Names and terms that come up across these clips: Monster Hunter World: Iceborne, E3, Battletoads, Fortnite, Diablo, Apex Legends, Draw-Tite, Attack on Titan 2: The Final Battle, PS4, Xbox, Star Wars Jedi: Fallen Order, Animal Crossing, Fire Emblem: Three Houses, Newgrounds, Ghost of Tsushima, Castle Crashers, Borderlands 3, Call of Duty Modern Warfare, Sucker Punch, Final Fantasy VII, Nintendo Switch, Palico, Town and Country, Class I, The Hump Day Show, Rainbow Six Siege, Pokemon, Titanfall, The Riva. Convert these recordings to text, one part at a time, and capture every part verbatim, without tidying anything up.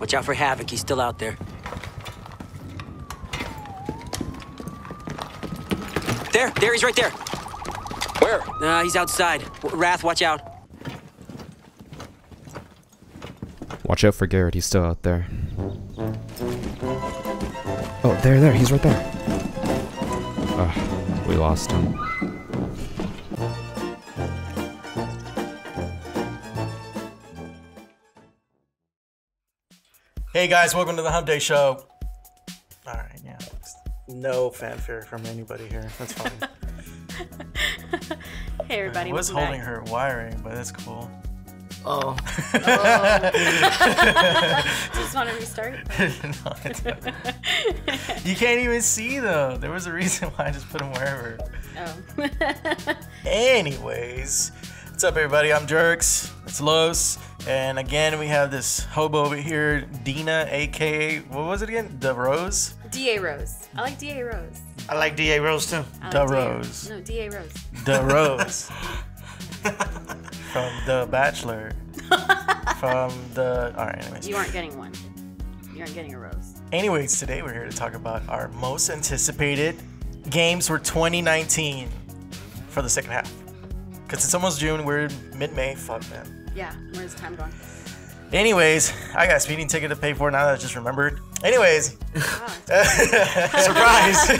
Watch out for Havoc, he's still out there. There, there, he's right there. Where? Uh, he's outside. Wrath, watch out. Watch out for Garrett, he's still out there. Oh, there, there, he's right there. Ugh, we lost him. Hey guys, welcome to the Hump Day Show. All right, yeah, no fanfare from anybody here. That's fine. Hey everybody, I was holding back. Her wiring, but that's cool. Oh. Oh. Do you just want to restart? No, it's okay. You can't even see though. There was a reason why I just put them wherever. Oh. Anyways, what's up everybody? I'm Jerks. It's Los. And again, we have this hobo over here, Dina, aka, what was it again? Da Rose? D A Rose. I like D A Rose. I like D A Rose too. Like Da Rose. No, D A Rose. Da Rose. From The Bachelor. From the... Alright, anyways. You aren't getting one. You aren't getting a rose. Anyways, today we're here to talk about our most anticipated games for twenty nineteen for the second half. Because it's almost June, we're mid-May. Fuck, man. Yeah, where's time going? Anyways, I got a speeding ticket to pay for now that I just remembered. Anyways. Wow. Surprise.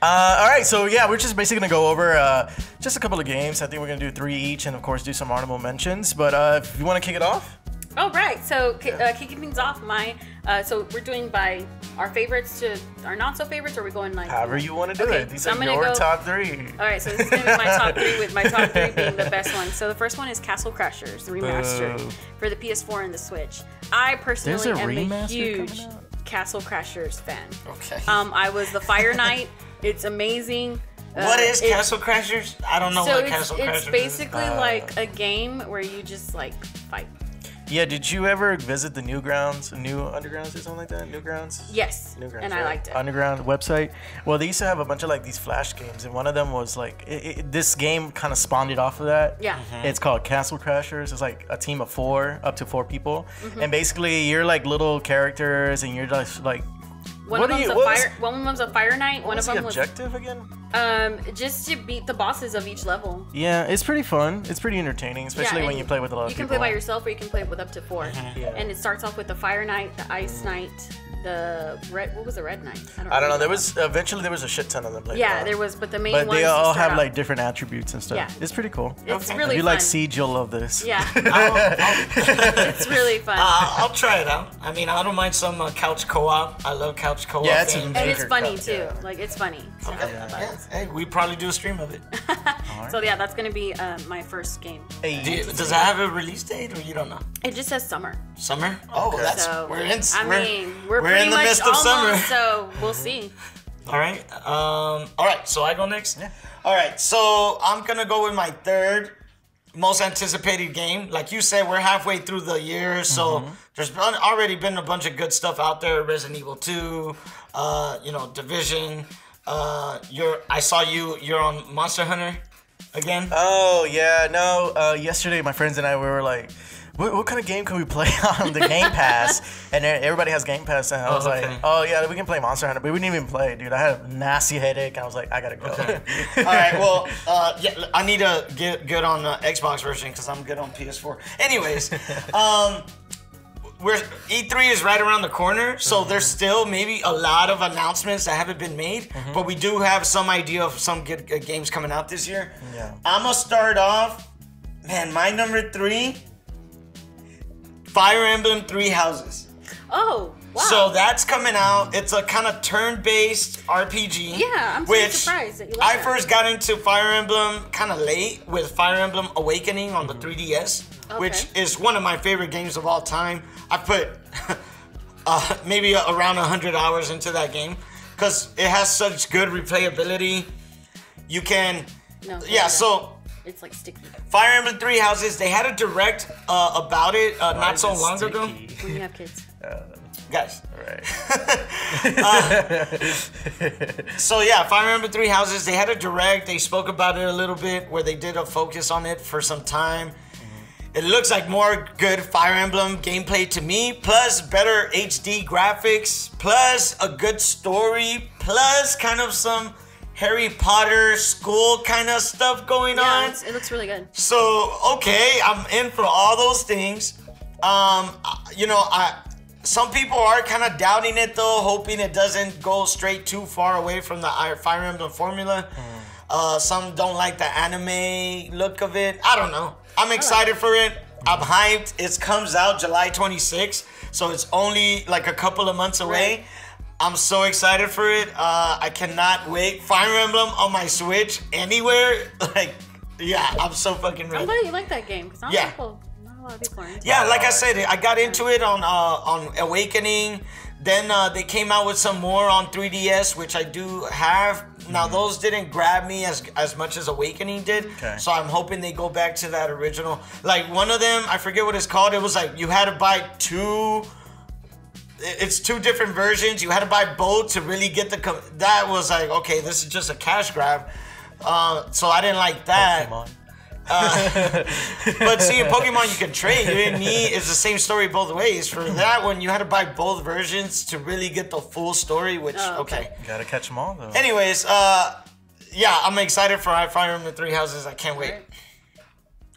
Uh, all right, so yeah, we're just basically gonna go over uh, just a couple of games. I think we're gonna do three each, and of course do some honorable mentions. But uh, if you want to kick it off. Oh right, so yeah. uh, kicking things off, my uh, so we're doing by our favorites to our not so favorites, or we're going like however you want to do okay, it. These so are your go, top three. All right, so this is gonna be my top three, with my top three being the best one. So the first one is Castle Crashers, the remastered Boo. For the P S four and the Switch. I personally am a huge Castle Crashers fan. Okay. Um, I was the Fire Knight. It's amazing. What uh, is it, Castle Crashers? I don't know so what it's, Castle Crashers is. It's basically is. Uh, like a game where you just like fight. Yeah, did you ever visit the Newgrounds, New Undergrounds or something like that? Newgrounds? Yes, Newgrounds, and right? I liked it. Underground website. Well, they used to have a bunch of like these flash games, and one of them was like, it, it, this game kind of spawned it off of that. Yeah. Mm-hmm. It's called Castle Crashers. It's like a team of four, up to four people. Mm-hmm. And basically you're like little characters and you're just like, One what of them's you, a fire. Was, one of them's a fire knight. One of them was objective again. Um, just to beat the bosses of each level. Yeah, it's pretty fun. It's pretty entertaining, especially yeah, when you play with a lot of people. You can play by yourself, or you can play with up to four. Yeah. And it starts off with the fire knight, the ice knight, the red. What was the red knight? I don't, I don't know. There was eventually there was a shit ton of them. Played yeah, out. There was, but the main. But they all have out. like different attributes and stuff. Yeah. It's pretty cool. It's okay. really. If you fun. like Siege, you'll love this. Yeah, I'll, I'll, it's really fun. Uh, I'll try it out. I mean, I don't mind some uh, couch co-op. I love couch co-op. Yeah, it's and it's funny couch, too. Yeah. Like it's funny. So okay. Yeah. Yeah. Hey, we probably do a stream of it. Right. So yeah, that's gonna be uh, my first game. Hey, do you, does it have a release date or you don't know? It just says summer. Summer? Oh, okay. That's so, we're in. I we're, mean, we're. We're in the midst of summer, so we'll see. All right, um, all right. So I go next. Yeah. All right, so I'm gonna go with my third most anticipated game. Like you said, we're halfway through the year, so mm-hmm. there's been, already been a bunch of good stuff out there. Resident Evil two, uh, you know, Division. Uh, you're. I saw you. You're on Monster Hunter again. Oh yeah, no. Uh, yesterday, my friends and I we were like. What, what kind of game can we play on the Game Pass? And everybody has Game Pass, and I was oh, okay. like, oh yeah, we can play Monster Hunter, but we didn't even play it, dude. I had a nasty headache, and I was like, I gotta go. Okay. All right, well, uh, yeah, I need to get good on the Xbox version because I'm good on P S four. Anyways, um, we're E three is right around the corner, so mm-hmm. there's still maybe a lot of announcements that haven't been made, mm-hmm. but we do have some idea of some good uh, games coming out this year. Yeah. I'm gonna start off, man. My number three. Fire Emblem Three Houses. Oh, wow. So that's coming out. It's a kind of turn-based R P G. Yeah, I'm so surprised that you like it. I first got into Fire Emblem kind of late with Fire Emblem Awakening on the three D S, okay. which is one of my favorite games of all time. I put uh, maybe around one hundred hours into that game because it has such good replayability. You can... No, yeah, no. so... It's like sticky. Fire Emblem Three Houses. They had a direct uh, about it uh, not so it long sticky? ago. When you have kids, uh, guys. All right. uh, so yeah, Fire Emblem Three Houses. They had a direct. They spoke about it a little bit, where they did a focus on it for some time. Mm-hmm. It looks like more good Fire Emblem gameplay to me, plus better H D graphics, plus a good story, plus kind of some Harry Potter school kind of stuff going yeah, on. It looks really good. So, okay, I'm in for all those things. Um, you know, I some people are kind of doubting it though, hoping it doesn't go straight too far away from the Fire Emblem formula. Mm. Uh, some don't like the anime look of it. I don't know. I'm excited for it. I'm hyped. It comes out July twenty-sixth, so it's only like a couple of months away. Right. I'm so excited for it. Uh, I cannot wait. Fire Emblem on my Switch anywhere. Like, yeah, I'm so fucking ready. I'm glad you like that game, because not, yeah. not a lot of people are into Yeah, it. like I said, I got into it on, uh, on Awakening. Then uh, they came out with some more on three D S, which I do have. Now, mm-hmm. those didn't grab me as as much as Awakening did. Okay. So I'm hoping they go back to that original. Like, one of them, I forget what it's called. It was like you had to buy two. It's two different versions. You had to buy both to really get the... Com that was like, okay, this is just a cash grab. Uh, so I didn't like that. Pokemon. Uh, but see, in Pokemon, you can trade. You didn't need... It's the same story both ways. For that one, you had to buy both versions to really get the full story, which, oh, okay. You gotta catch them all, though. Anyways, uh, yeah, I'm excited for Fire Emblem Three Houses. I can't wait.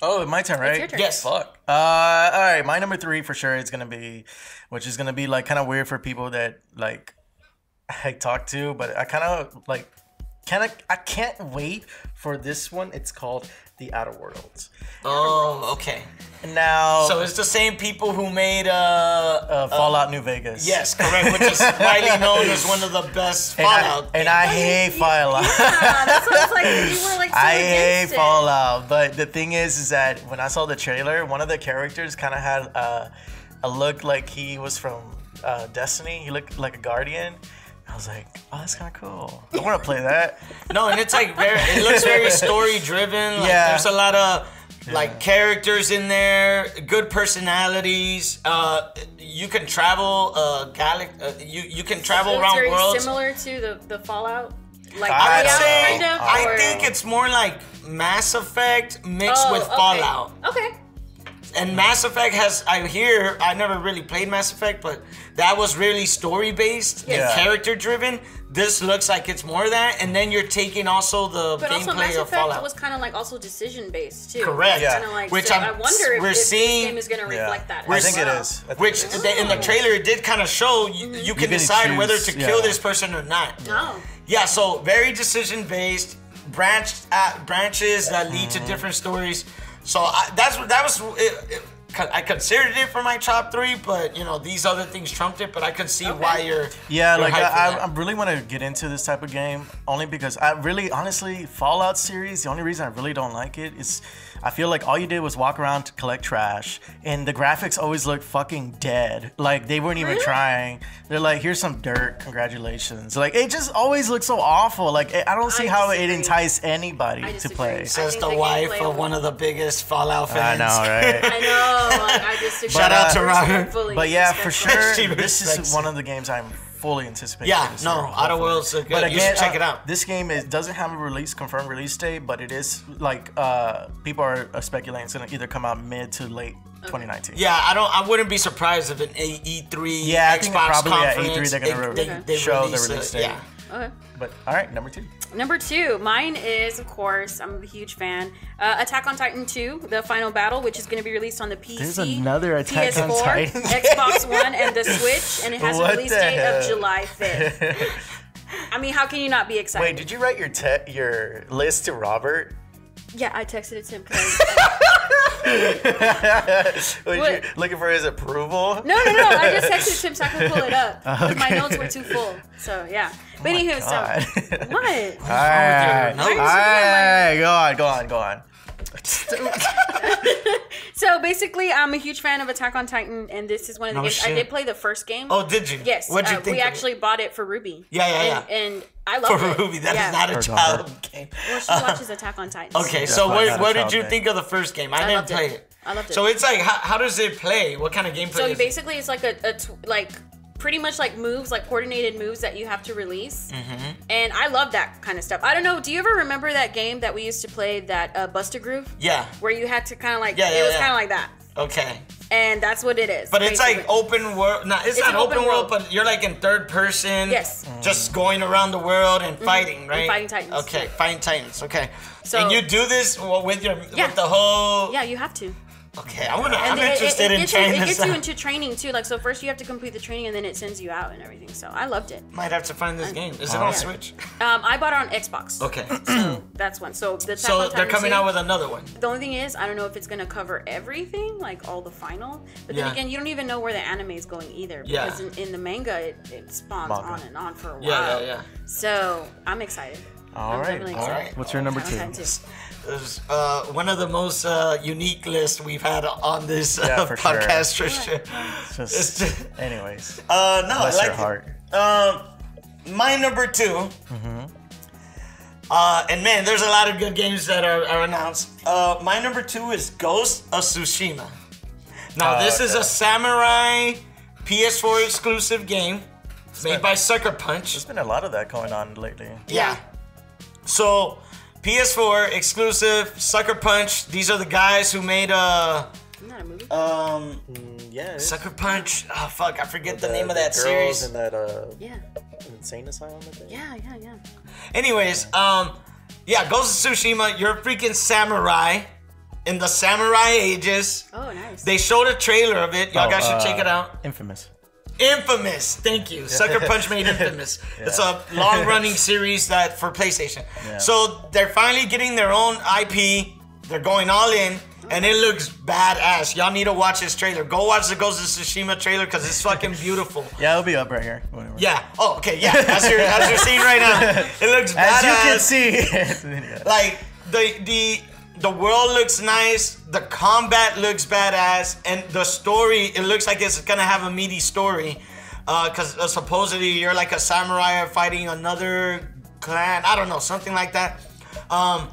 Oh, my turn, right? It's your turn. Yes. Fuck. Uh, all right, my number three for sure is gonna be... Which is gonna be like kind of weird for people that like I talk to, but I kind of like kind of I can't wait for this one. It's called The Outer Worlds. Oh, okay. Now, so it's the same people who made uh, uh, Fallout uh, New Vegas. Yes, correct. Which is widely known as one of the best and Fallout. I, and I hate Fallout. Yeah, that's what it's like. You were like so I hate it. Fallout, but the thing is, is that when I saw the trailer, one of the characters kind of had. Uh, I looked like he was from uh, Destiny. He looked like a guardian. I was like, oh, that's kind of cool. I want to play that. No, and it's like very, it looks very story driven. Like, yeah. There's a lot of like yeah. characters in there, good personalities. Uh, you can travel uh, galax. Uh, you you can travel so around very worlds. Similar to the the Fallout. Like I would say, kind of, I or? think it's more like Mass Effect mixed oh, with okay. Fallout. Okay. And Mass Effect has, I hear, I never really played Mass Effect, but that was really story-based yeah. and character-driven. This looks like it's more of that, and then you're taking also the but gameplay also Mass of Effect Fallout. It was kind of like also decision-based, too. Correct. Yeah. Like, which so I'm, I wonder if, we're if seeing, this game is going to yeah. reflect that. I think well. it is. Think which, it is. They, in the trailer, it did kind of show you, mm-hmm. you can you decide choose, whether to yeah. kill this person or not. No. Yeah, so very decision-based, branched at branches that lead mm-hmm. to different stories. So I, that's what that was. It, it, I considered it for my top three, but you know these other things trumped it. But I could see okay. why you're. Yeah, you're like I, I really want to get into this type of game only because I really, honestly, Fallout series. The only reason I really don't like it is I feel like all you did was walk around to collect trash, and the graphics always look fucking dead. Like they weren't even really? trying. They're like, here's some dirt. Congratulations. Like it just always looks so awful. Like I don't see I how disagree. it entices anybody to play. Says the wife of one of the biggest Fallout fans. I know, right? I know. I disagree. Shout out to Robert. But yeah, for sure, this is one of the games I'm fully anticipating. Yeah, no, Outer Worlds is good. But again, you should check it out. This game is, doesn't have a release confirmed release date, but it is like uh, people are speculating it's gonna either come out mid to late twenty nineteen. Yeah, I don't. I wouldn't be surprised if an E three, yeah, Xbox conference, they're gonna show the release date. Okay. But all right, number two. Number two, mine is, of course, I'm a huge fan. Uh, Attack on Titan two: The Final Battle, which is going to be released on the P C, There's another Attack P S four, on Titan. Xbox One, and the Switch, and it has what a release date hell? of July fifth. I mean, how can you not be excited? Wait, did you write your te your list to Robert? Yeah, I texted it to him. Wait, you looking for his approval? No, no, no. I just texted it to him so I could pull it up. Okay. My notes were too full. So, yeah. Oh but anywho, God. so. What? All right. All right. Go on, go on, go on. So basically, I'm a huge fan of Attack on Titan, and this is one of the oh, games. Shit. I did play the first game. Oh, did you? Yes. What'd you uh, think? We actually bought it for Ruby. Yeah, yeah, yeah. And, and I love it. For Ruby, that yeah. is not a child daughter. game. Well, she watches uh, Attack on Titan. Okay, so what, what did you think of the first game? I, I didn't play it. it. I loved it. So it's like, how, how does it play? What kind of gameplay? So is basically, it? it's like a, a tw like. pretty much like moves, like coordinated moves that you have to release. Mm-hmm. And I love that kind of stuff. I don't know, do you ever remember that game that we used to play, that uh, Buster Groove? Yeah. Where you had to kind of like, yeah, yeah, it was yeah. kind of like that. Okay. And that's what it is. But it's like open world. No, it's, it's not open, open world, world, but you're like in third person. Yes. Mm. Just going around the world and mm-hmm. fighting, right? And fighting titans. Okay, fighting titans. Okay. So and you do this with your yeah. with the whole. Yeah, you have to. Okay, I wanna, I'm interested in trying this out. It gets you into training too. Like, so first you have to complete the training and then it sends you out and everything. So I loved it. Might have to find this game. Is it on Switch? Um, I bought it on Xbox. Okay. So that's one. So the So they're coming out with another one. The only thing is, I don't know if it's going to cover everything, like all the final. But then again, you don't even know where the anime is going either. Because in, in the manga, it, it spawns on and on for a while. Yeah, yeah, yeah. So I'm excited. All right. All right. What's your number two? Is, uh, one of the most uh, unique lists we've had on this yeah, uh, podcast. Sure. It's just, it's just, anyways. Uh, no, Bless I like your heart. Uh, my number two. Mm-hmm. Uh, and man, there's a lot of good games that are, are announced. Uh, my number two is Ghost of Tsushima. Now, oh, this okay. is a samurai P S four exclusive game it's made been, by Sucker Punch. There's been a lot of that going on lately. Yeah. So. P S four exclusive, Sucker Punch. These are the guys who made uh, a movie. Um, mm, yeah, Sucker Punch. Oh fuck, I forget the, the name the of that girls series. And that uh, yeah, insane asylum. I think. Yeah, yeah, yeah. Anyways, yeah. um, yeah, Ghost of Tsushima. You're a freaking samurai in the samurai ages. Oh, nice. They showed a trailer of it. Y'all oh, guys should uh, check it out. Infamous. Infamous, thank you. Sucker Punch made Infamous. Yeah. It's a long-running series that for PlayStation. Yeah. So they're finally getting their own I P. They're going all in, and it looks badass. Y'all need to watch this trailer. Go watch the Ghost of Tsushima trailer because it's fucking beautiful. Yeah, it'll be up right here. Whatever. Yeah. Oh, okay. Yeah, that's your that's your scene right now. It looks badass. As you can see, like the the. The world looks nice, the combat looks badass, and the story, it looks like it's gonna have a meaty story. Uh, cause uh, supposedly you're like a samurai fighting another clan, I don't know, something like that. Um,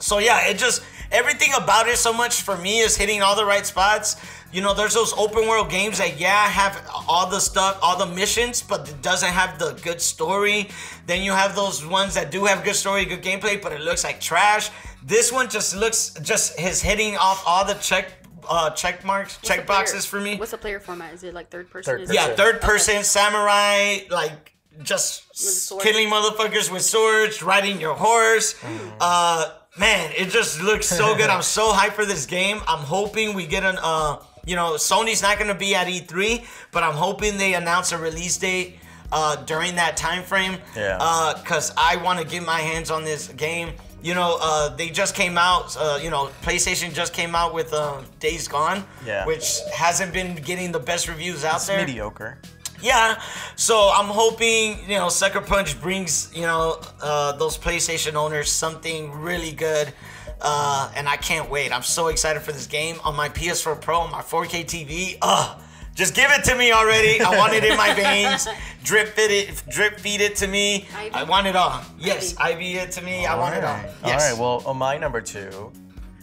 so yeah, it just, everything about it so much for me is hitting all the right spots. You know, there's those open world games that, yeah, have all the stuff, all the missions, but it doesn't have the good story. Then you have those ones that do have good story, good gameplay, but it looks like trash. This one just looks, just is hitting off all the check uh, check marks, what's check boxes for me. What's the player format? Is it like third person? Third person. Yeah, third person, okay. Samurai, like just killing motherfuckers with swords, riding your horse. Mm. Uh, man, it just looks so good. I'm so hyped for this game. I'm hoping we get an, uh, you know, Sony's not going to be at E three, but I'm hoping they announce a release date uh, during that time frame. Yeah. Uh, because I want to get my hands on this game. You know, uh, they just came out, uh, you know, PlayStation just came out with uh, Days Gone, yeah. which hasn't been getting the best reviews out it's there. It's mediocre. Yeah, so I'm hoping, you know, Sucker Punch brings, you know, uh, those PlayStation owners something really good. Uh, and I can't wait. I'm so excited for this game on my P S four Pro, on my four K T V. Ugh. Just give it to me already. I want it in my veins. Drip feed it, drip feed it to me. I V. I want it all. Yes, I V it to me. All I want right. it all. Yes. All right. Well, on my number two,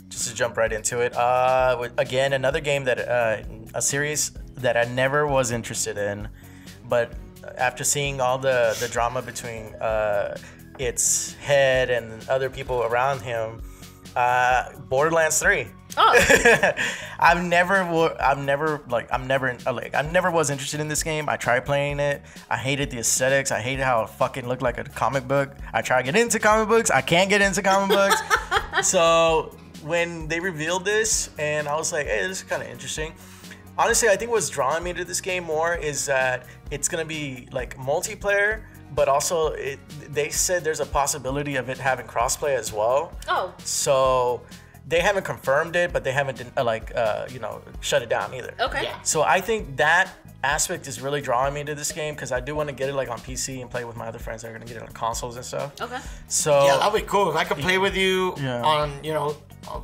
just to jump right into it. Uh, again, another game that uh, a series that I never was interested in, but after seeing all the the drama between uh, its head and other people around him, uh, Borderlands three. Oh. I've never, I've never, like, I'm never, like, I never was interested in this game. I tried playing it. I hated the aesthetics. I hated how it fucking looked like a comic book. I try to get into comic books. I can't get into comic books. So when they revealed this, and I was like, hey, this is kind of interesting. Honestly, I think what's drawing me to this game more is that it's gonna be like multiplayer. But also, it, they said there's a possibility of it having crossplay as well. Oh. So they haven't confirmed it, but they haven't uh, like uh, you know shut it down either. Okay. Yeah. So I think that aspect is really drawing me to this game because I do want to get it like on P C and play with my other friends that are gonna get it on consoles and stuff. Okay. So yeah, that'd be cool if I could play with you yeah. on you know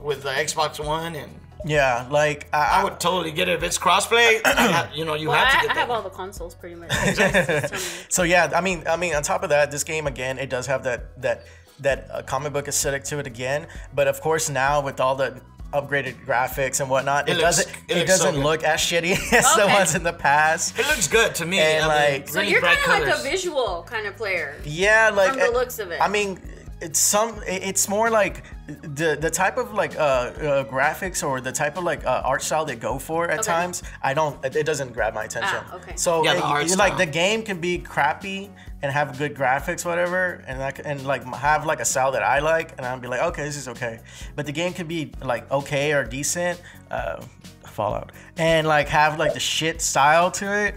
with the Xbox One and. Yeah, like I, I would totally get it if it's crossplay. you know, you well, have to. Get I, I have all the consoles pretty much. So yeah, I mean, I mean, on top of that, this game again, it does have that that that uh, comic book aesthetic to it again. But of course, now with all the upgraded graphics and whatnot, it, it looks, doesn't it, it doesn't so look as shitty as okay. the ones in the past. It looks good to me. And I like, mean, so really you're kind of like a visual kind of player. Yeah, like from the it, looks of it. I mean, it's some. It's more like the the type of like uh, uh graphics or the type of like uh, art style they go for at okay. times. I don't. It doesn't grab my attention. Ah, okay. So yeah, it, the art style. Like the game can be crappy and have good graphics, whatever, and I, and like have like a style that I like, and I'll be like, okay, this is okay. But the game could be like okay or decent, uh, Fallout, and like have like the shit style to it.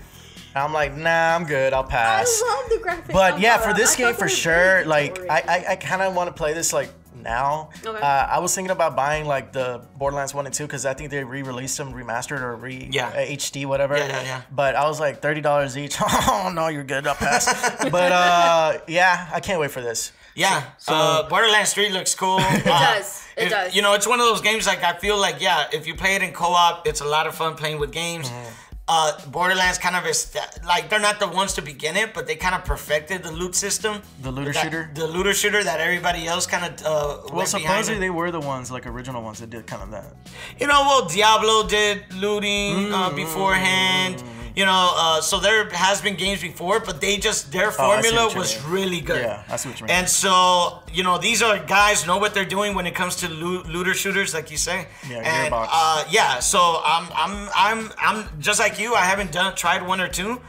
And I'm like, nah, I'm good, I'll pass. I love the graphics. But yeah, Fallout. For this I game for sure, like I, I, I kind of want to play this like now. Okay. Uh, I was thinking about buying like the Borderlands one and two because I think they re-released them, remastered or re yeah. uh, H D, whatever. Yeah, yeah, yeah. But I was like thirty dollars each. Oh no, you're good, I'll pass. But uh, yeah, I can't wait for this. Yeah, so, uh, Borderlands three looks cool. Uh, it does, it, it does. You know, it's one of those games like I feel like, yeah, if you play it in co-op, it's a lot of fun playing with games. Mm-hmm. Uh, Borderlands kind of is like they're not the ones to begin it, but they kind of perfected the loot system, the looter that, shooter, the looter shooter that everybody else kind of uh, well, supposedly they were the ones like original ones that did kind of that. You know, well, Diablo did looting mm. uh, beforehand. Mm. You know, uh, so there has been games before, but they just their formula oh, was mean. really good. Yeah, I see what you mean. And so, you know, these are guys know what they're doing when it comes to lo looter shooters, like you say. Yeah, and, Gearbox. Uh, yeah. So I'm, I'm, I'm, I'm just like you. I haven't done tried one or two.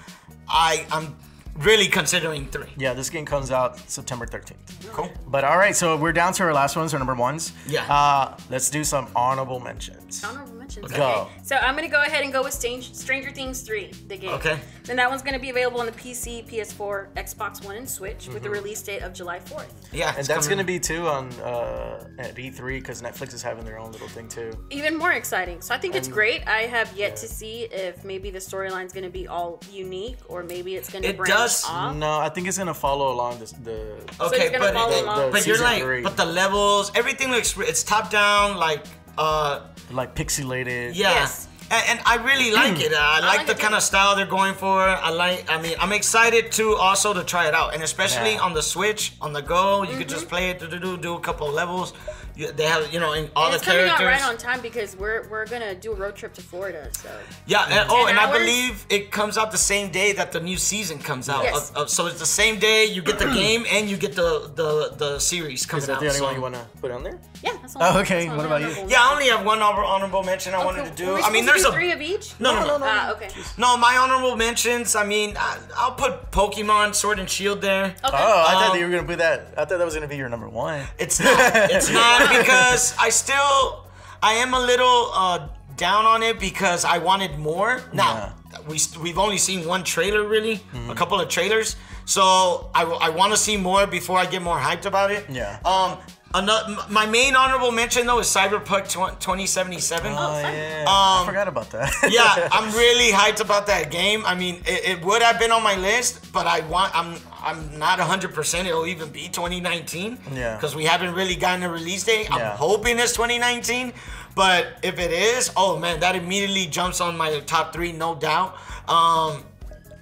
I, I'm really considering three. Yeah, this game comes out September thirteenth. Cool. But all right, so we're down to our last ones, our number ones. Yeah. Uh, let's do some honorable mentions. Honorable mentions. Okay. Go. So I'm gonna go ahead and go with Stranger Things three, the game. Okay. And that one's gonna be available on the P C, P S four, Xbox One, and Switch mm-hmm. with the release date of July fourth. Yeah, and that's coming. gonna be too on uh, at E three because Netflix is having their own little thing too. Even more exciting. So I think and, it's great. I have yet yeah. to see if maybe the storyline's gonna be all unique or maybe it's gonna. It branch does. Off. No, I think it's gonna follow along this, the. Okay, so but the, along. but you're like, three. but the levels, everything looks. It's top down, like. Uh, like pixelated. Yeah. Yes. And, and I really like it. I, I like, like the kind of style they're going for. I like, I mean, I'm excited to also to try it out. And especially yeah. on the Switch, on the go, you mm-hmm. could just play it, do, do, do, do a couple of levels. You, they have, you know, in all and the it's characters. Coming out right on time because we're, we're going to do a road trip to Florida. So. Yeah. And, oh, and hours. I believe it comes out the same day that the new season comes out. Yes. Uh, uh, so it's the same day you get the game and you get the, the, the series coming out. Is that the only so. one you want to put on there? Yeah. That's all. Oh, okay. That's what about you? One. Yeah, I only have one honorable mention I okay. wanted to do. I mean, there's a, three of each? No, no, no, no. no, uh, no. Okay. No, my honorable mentions. I mean, I, I'll put Pokemon Sword and Shield there. Okay. Oh, I um, thought that you were gonna put that. I thought that was gonna be your number one. It's not. It's not because I still, I am a little uh, down on it because I wanted more. Now yeah. we we've only seen one trailer really, mm-hmm. a couple of trailers. So I I want to see more before I get more hyped about it. Yeah. Um. Another, my main honorable mention though is Cyberpunk twenty seventy-seven. Oh, oh yeah, um, I forgot about that. Yeah, I'm really hyped about that game. I mean, it, it would have been on my list, but I want I'm I'm not one hundred percent it'll even be twenty nineteen. Yeah, because we haven't really gotten a release date. I'm yeah. hoping it's twenty nineteen, but if it is, oh man, that immediately jumps on my top three, no doubt. Um,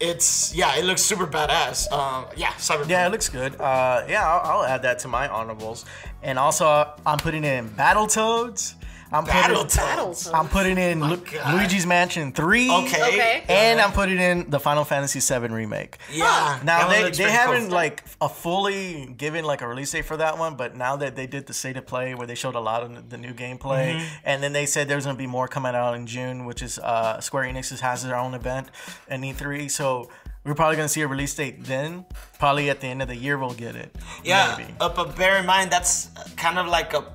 It's, yeah, it looks super badass. Um, yeah, Cyberpunk. Yeah, it looks good. Uh, yeah, I'll, I'll add that to my honorables. And also, I'm putting in Battletoads. I'm, Battletoads. I'm putting in oh Lu Luigi's Mansion three. Okay. okay. And I'm putting in the Final Fantasy seven remake. Yeah. Now, they, they haven't, cool. like, a fully given, like, a release date for that one, but now that they did the state of play where they showed a lot of the new gameplay, mm-hmm. and then they said there's going to be more coming out in June, which is uh, Square Enix has their own event in E three, so... We're probably going to see a release date then. Probably at the end of the year we'll get it. Yeah, maybe. Uh, but bear in mind, that's kind of like a...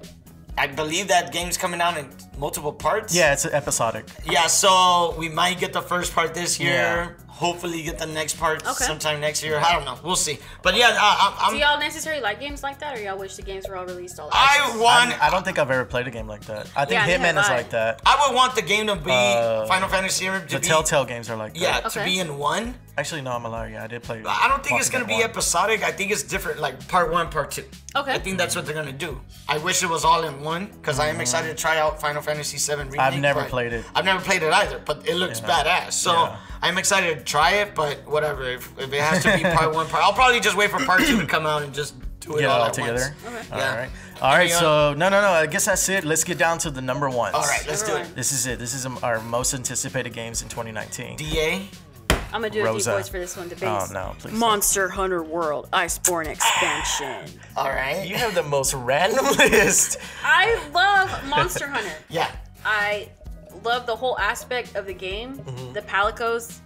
I believe that game's coming out in multiple parts. Yeah, it's episodic. Yeah, so we might get the first part this year. Yeah. Hopefully get the next part okay. sometime next year. I don't know. We'll see. But yeah, I, I'm... Do y'all necessarily like games like that, or y'all wish the games were all released all at once? I want... I'm, I don't think I've ever played a game like that. I think yeah, Hitman is like that. I would want the game to be... Uh, Final Fantasy... To the be, Telltale games are like that. Yeah, okay. to be in one. Actually, no, I'm a liar. Yeah, I did play... I don't think it's going to be episodic. I think it's different, like part one, part two. Okay. I think that's what they're going to do. I wish it was all in one, because mm. I am excited to try out Final Fantasy seven Remake. I've never played it. I've never played it either, but it looks yeah. badass. So yeah. I'm excited to try it, but whatever. If, if it has to be part one, part... I'll probably just wait for part two to come out and just... Do it yeah, all, all together. Okay. All yeah. right. All right. So no, no, no. I guess that's it. Let's get down to the number ones. All right. Let's number do it. One. This is it. This is our most anticipated games in twenty nineteen. D A. I'm gonna do Rosa. a few boys for this one. The base. Oh no, please. Monster Hunter World Iceborne expansion. All right. You have the most random list. I love Monster Hunter. Yeah. I love the whole aspect of the game. Mm-hmm. The Palicos,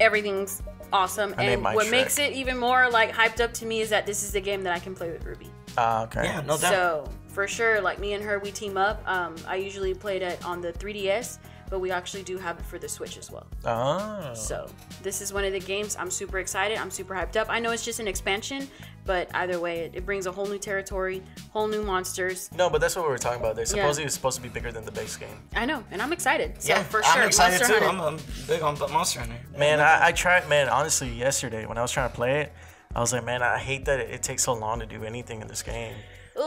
everything's awesome. I and what Shrek. makes it even more like hyped up to me is that this is the game that I can play with Ruby. Uh, okay. Yeah, no doubt. So for sure, like me and her, we team up. Um, I usually played it on the three D S. But we actually do have it for the Switch as well. Oh. So this is one of the games. I'm super excited. I'm super hyped up. I know it's just an expansion, but either way, it, it brings a whole new territory, whole new monsters. No, but that's what we were talking about. They're supposedly yeah. it's supposed to be bigger than the base game. I know, and I'm excited. So yeah, for sure. I'm excited Monster too. I'm, I'm big on Monster Hunter. Man, I, I tried. Man, honestly, yesterday when I was trying to play it, I was like, man, I hate that it, it takes so long to do anything in this game.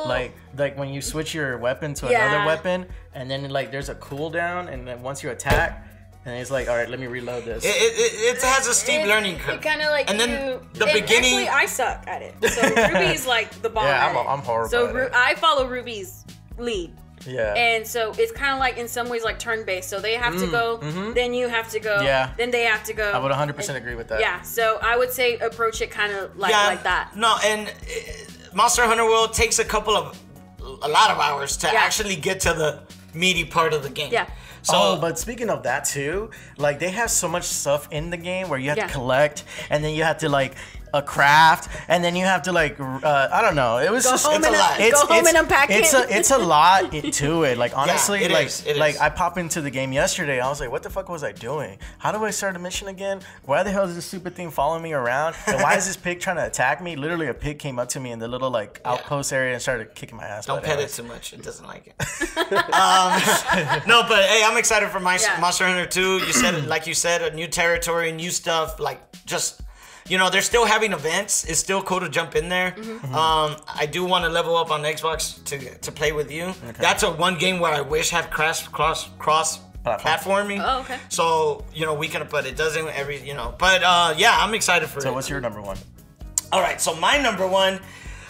Like, like when you switch your weapon to yeah. another weapon, and then like there's a cooldown, and then once you attack, and it's like, all right, let me reload this. It it, it, it has a steep it, learning curve. It kind of like and you, then the and beginning. Actually, I suck at it. So Ruby's like the bomb. Yeah, I'm, I'm horrible. So at Ru it. I follow Ruby's lead. Yeah. And so it's kind of like in some ways like turn-based. So they have mm, to go, mm-hmm. then you have to go, yeah. then they have to go. I would one hundred percent and, agree with that. Yeah. So I would say approach it kind of like yeah, like that. No, and. It, Monster Hunter World takes a couple of, a lot of hours to yeah. actually get to the meaty part of the game. Yeah. So, oh, but speaking of that too, like they have so much stuff in the game where you have yeah. to collect, and then you have to like a craft, and then you have to like uh, I don't know. It was go just home it's and a lot. It's, go home it's, and unpack it. It's a it's a lot it, to it. Like honestly, yeah, it like is, it like is. I pop into the game yesterday. I was like, what the fuck was I doing? How do I start a mission again? Why the hell is this stupid thing following me around? And why is this pig trying to attack me? Literally, a pig came up to me in the little like yeah. outpost area and started kicking my ass. Don't pet it too much. It doesn't like it. um, no, but hey, I'm. I'm excited for my yeah. Monster Hunter two. You said, it, like you said, a new territory, new stuff. Like just, you know, they're still having events. It's still cool to jump in there. Mm-hmm. um, I do want to level up on Xbox to to play with you. Okay. That's a one game where I wish have crash cross cross platforming. Oh, okay. So you know we can, but it doesn't every you know. But uh, yeah, I'm excited for. So it. What's your number one? All right, so my number one.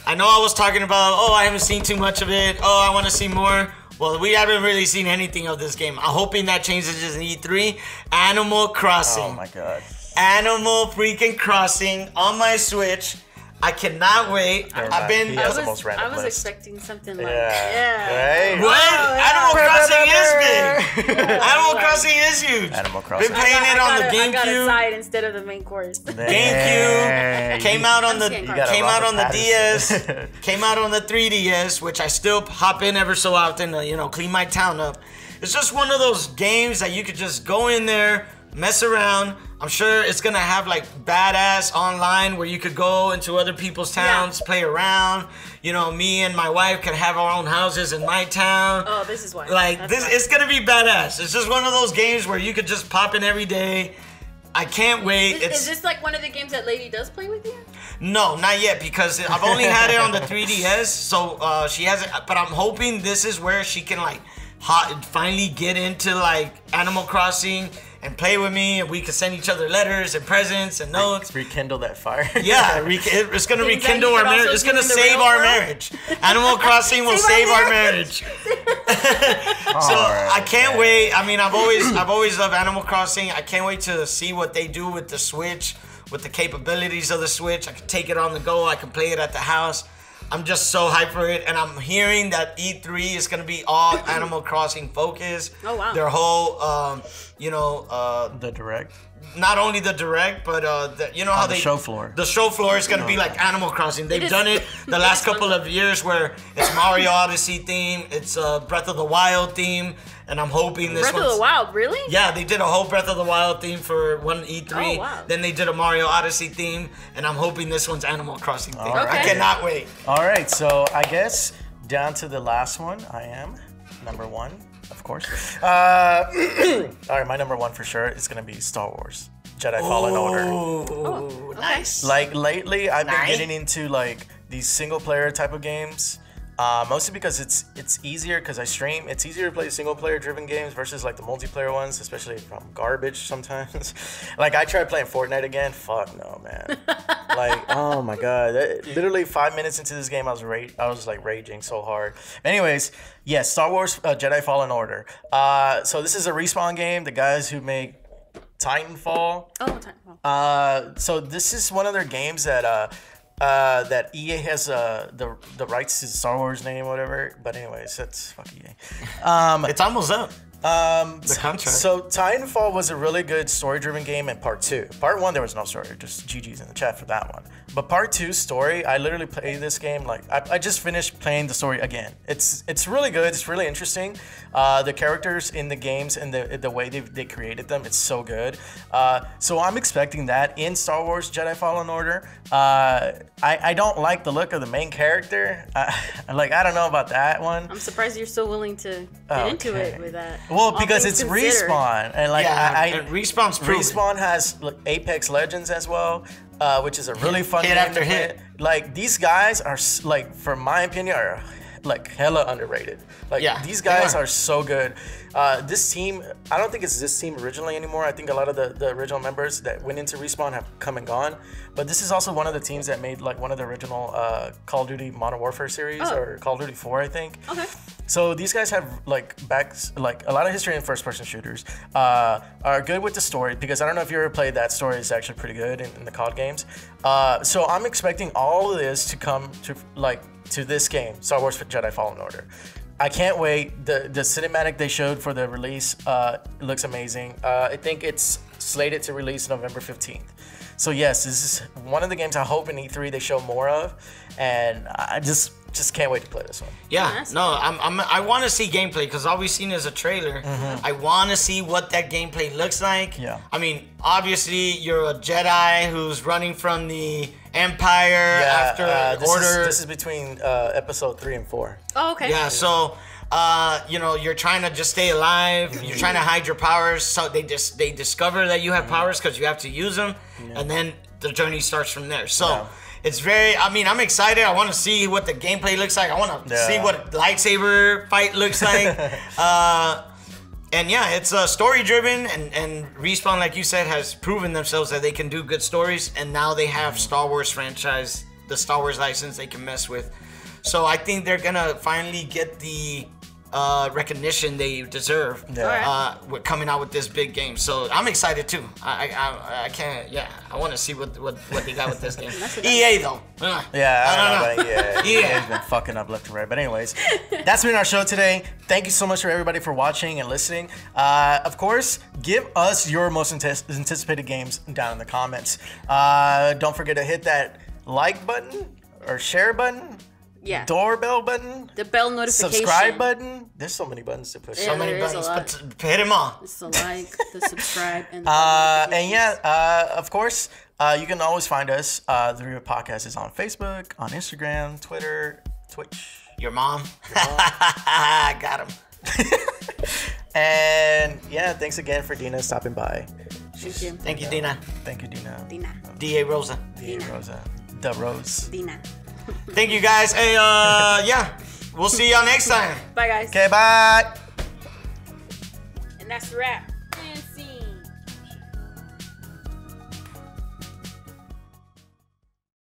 I know I was talking about. Oh, I haven't seen too much of it. Oh, I want to see more. Well, we haven't really seen anything of this game. I'm hoping that changes in E three. Animal Crossing. Oh my god. Animal freaking Crossing on my Switch. I cannot wait. They're I've right. been. He has I was, the most random I was list. expecting something like that. Yeah. yeah. Right? What? Oh, yeah. Animal Crossing is big. Yeah, Animal Crossing right. is huge. Animal Crossing. Been playing it on the GameCube. I got a side instead of the main course. GameCube came out on the came out on the D S. Came out on the three D S, which I still hop in ever so often to you know clean my town up. It's just one of those games that you could just go in there, mess around. I'm sure it's gonna have like badass online where you could go into other people's towns, yeah. play around. You know, me and my wife could have our own houses in my town. Oh, this is why. Like That's this, why. It's gonna be badass. It's just one of those games where you could just pop in every day. I can't wait. Is, it's, is this like one of the games that Lady does play with you? No, not yet because I've only had it on the three D S, so uh, she hasn't. But I'm hoping this is where she can like hot, finally get into like Animal Crossing. And play with me, and we could send each other letters and presents and notes. Rekindle that fire. Yeah, it's gonna Things rekindle our marriage. It's gonna save our world. marriage. Animal Crossing will save our marriage. Our marriage. So right, I can't man. wait. I mean, I've always, I've always loved Animal Crossing. I can't wait to see what they do with the Switch, with the capabilities of the Switch. I can take it on the go. I can play it at the house. I'm just so hyped for it, and I'm hearing that E three is gonna be all Animal Crossing focus. Oh wow! Their whole, um, you know, uh, the direct. Not only the direct, but uh, the, you know how oh, the they show floor. The show floor is gonna oh, be like Animal Crossing. They've it done it the last couple of years where it's Mario Odyssey theme, it's uh, Breath of the Wild theme, and I'm hoping this. Breath one's, of the Wild, really? Yeah, they did a whole Breath of the Wild theme for one E three. Oh, wow. Then they did a Mario Odyssey theme, and I'm hoping this one's Animal Crossing theme. Right. Okay. I cannot wait. All right, so I guess down to the last one. I am number one. Of course. Uh, all right, my number one for sure is gonna be Star Wars Jedi Fallen Order. Oh, nice. Like lately, I've nice. been getting into like these single player type of games. Uh, mostly because it's it's easier, because I stream, it's easier to play single player driven games versus like the multiplayer ones, especially if I'm garbage sometimes. Like I tried playing Fortnite again, fuck no, man. Like, oh my God. That, literally five minutes into this game, I was ra I was like raging so hard. Anyways, yes, yeah, Star Wars uh, Jedi Fallen Order. Uh, so this is a Respawn game, the guys who make Titanfall. Oh, Titanfall. Uh, so this is one of their games that... Uh, Uh, that E A has uh, the the rights to the Star Wars name, whatever. But anyways, that's fuck E A. Um, it's almost up. Um, the contract. So Titanfall was a really good story-driven game in part two. Part one, there was no story, just G Gs's in the chat for that one. But part two story, I literally played this game like I, I just finished playing the story again. It's it's really good. It's really interesting. Uh, the characters in the games and the the way they they created them, it's so good. Uh, so I'm expecting that in Star Wars Jedi Fallen Order. Uh, I I don't like the look of the main character. I, like I don't know about that one. I'm surprised you're still willing to get okay. into it with that. Well, because it's considered. Respawn, and like yeah, I, I Respawn's proven. Respawn has like, Apex Legends as well, uh, which is a really hit, fun hit game after to hit. Play. Like these guys are like, from my opinion, are like hella underrated. Like yeah, these guys are. are so good. Uh, this team, I don't think it's this team originally anymore. I think a lot of the, the original members that went into Respawn have come and gone. But this is also one of the teams that made like one of the original uh, Call of Duty Modern Warfare series oh. or Call of Duty four, I think. Okay. So these guys have like backs, like a lot of history in first-person shooters. Uh, are good with the story because I don't know if you ever played that story. It's actually pretty good in, in the C O D games. Uh, so I'm expecting all of this to come to like to this game, Star Wars Jedi Fallen Order. I can't wait. The the cinematic they showed for the release uh, looks amazing. Uh, I think it's slated to release November fifteenth. So yes, this is one of the games I hope in E three they show more of, and I just just can't wait to play this one. Yeah, yeah no, I'm, I'm I want to see gameplay because all we've seen is a trailer. Mm-hmm. I want to see what that gameplay looks like. Yeah. I mean, obviously you're a Jedi who's running from the Empire yeah, after uh, this Order. Is, this is between uh, episode three and four. Oh, okay. Yeah, so uh, you know you're trying to just stay alive. You're trying to hide your powers, so they just they discover that you have powers because you have to use them, yeah. and then the journey starts from there. So. Yeah. It's very, I mean, I'm excited. I want to see what the gameplay looks like. I want to yeah. see what lightsaber fight looks like. uh, and yeah, it's uh, story-driven. And, and Respawn, like you said, has proven themselves that they can do good stories. And now they have Star Wars franchise, the Star Wars license they can mess with. So I think they're going to finally get the uh, recognition they deserve yeah. uh, with coming out with this big game. So I'm excited too. I I, I can't, yeah. I want to see what, what, what they got with this game. E A though. Uh, yeah, I don't, I don't know. know. But yeah, yeah. E A's been fucking up left and right. But anyways, that's been our show today. Thank you so much for everybody for watching and listening. Uh, of course, give us your most anticipated games down in the comments. Uh, don't forget to hit that like button or share button. Yeah. Doorbell button. The bell notification. Subscribe button. There's so many buttons to push. Yeah, so many buttons. But hit them all. It's the like, the subscribe, and the uh, and yeah, uh, of course, uh, you can always find us. Uh, the Riva podcast is on Facebook, on Instagram, Twitter, Twitch. Your mom. Your mom. I got him. And yeah, thanks again for Dina stopping by. Thank you. Thank you, Dina. Thank you, Dina. Dina. D A Rosa. D A Rosa. The Rose. Dina. Thank you guys. Hey, uh, yeah, we'll see y'all next time. Bye, guys. Okay, bye. And that's the wrap.